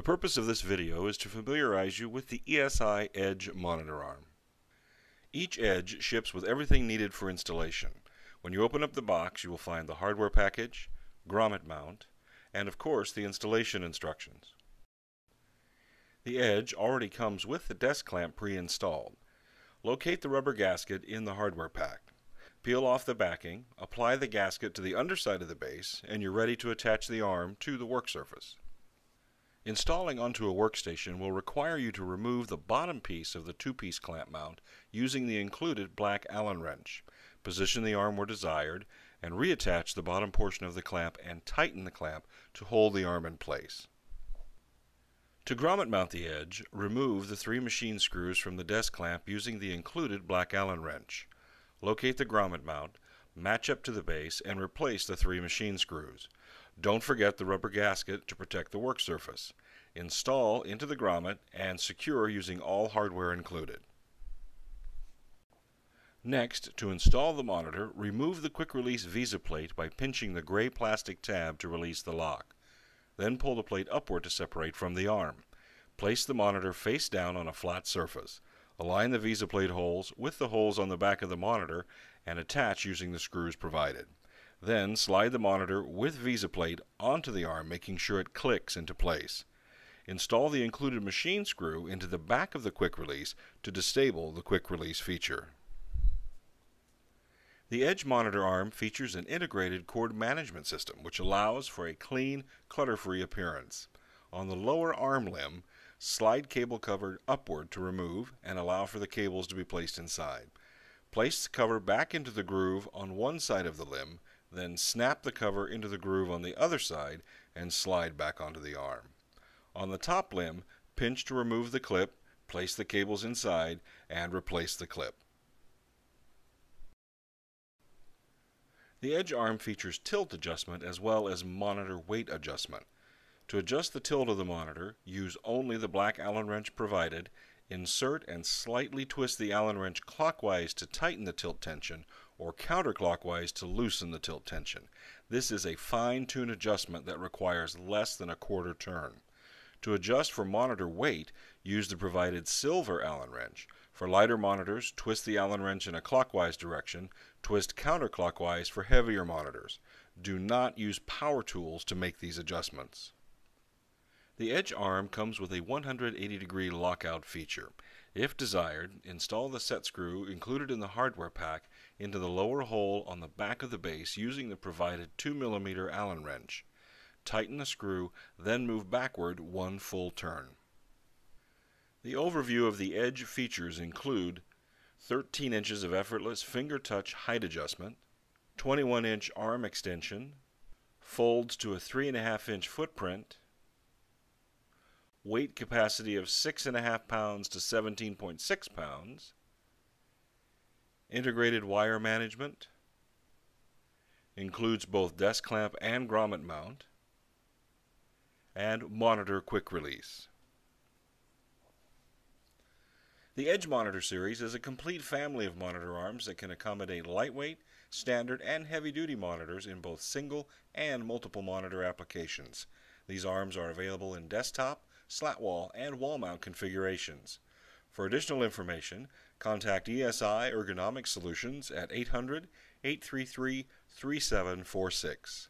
The purpose of this video is to familiarize you with the ESI Edge Monitor Arm. Each Edge ships with everything needed for installation. When you open up the box, you will find the hardware package, grommet mount, and of course the installation instructions. The Edge already comes with the desk clamp pre-installed. Locate the rubber gasket in the hardware pack. Peel off the backing, apply the gasket to the underside of the base, and you're ready to attach the arm to the work surface. Installing onto a workstation will require you to remove the bottom piece of the two-piece clamp mount using the included black Allen wrench. Position the arm where desired and reattach the bottom portion of the clamp and tighten the clamp to hold the arm in place. To grommet mount the Edge, remove the 3 machine screws from the desk clamp using the included black Allen wrench. Locate the grommet mount, match up to the base, and replace the 3 machine screws. Don't forget the rubber gasket to protect the work surface. Install into the grommet and secure using all hardware included. Next, to install the monitor, remove the quick-release VESA plate by pinching the gray plastic tab to release the lock. Then pull the plate upward to separate from the arm. Place the monitor face down on a flat surface. Align the VESA plate holes with the holes on the back of the monitor and attach using the screws provided. Then slide the monitor with VESA plate onto the arm, making sure it clicks into place. Install the included machine screw into the back of the quick release to disable the quick release feature. The Edge Monitor Arm features an integrated cord management system which allows for a clean, clutter-free appearance. On the lower arm limb, slide cable cover upward to remove and allow for the cables to be placed inside. Place the cover back into the groove on one side of the limb, then snap the cover into the groove on the other side and slide back onto the arm. On the top limb, pinch to remove the clip, place the cables inside, and replace the clip. The Edge arm features tilt adjustment as well as monitor weight adjustment. To adjust the tilt of the monitor, use only the black Allen wrench provided, insert and slightly twist the Allen wrench clockwise to tighten the tilt tension or counterclockwise to loosen the tilt tension. This is a fine-tune adjustment that requires less than a quarter turn. To adjust for monitor weight, use the provided silver Allen wrench. For lighter monitors, twist the Allen wrench in a clockwise direction, twist counterclockwise for heavier monitors. Do not use power tools to make these adjustments. The Edge arm comes with a 180-degree lockout feature. If desired, install the set screw included in the hardware pack into the lower hole on the back of the base using the provided 2mm Allen wrench. Tighten the screw, then move backward 1 full turn. The overview of the Edge features include 13 inches of effortless finger-touch height adjustment, 21-inch arm extension, folds to a 3.5-inch footprint, weight capacity of 6.5 pounds to 17.6 pounds, integrated wire management, includes both desk clamp and grommet mount, and monitor quick release. The Edge Monitor series is a complete family of monitor arms that can accommodate lightweight, standard, and heavy-duty monitors in both single and multiple monitor applications. These arms are available in desktop, slat wall, and wall mount configurations. For additional information, contact ESI Ergonomic Solutions at 800-833-3746.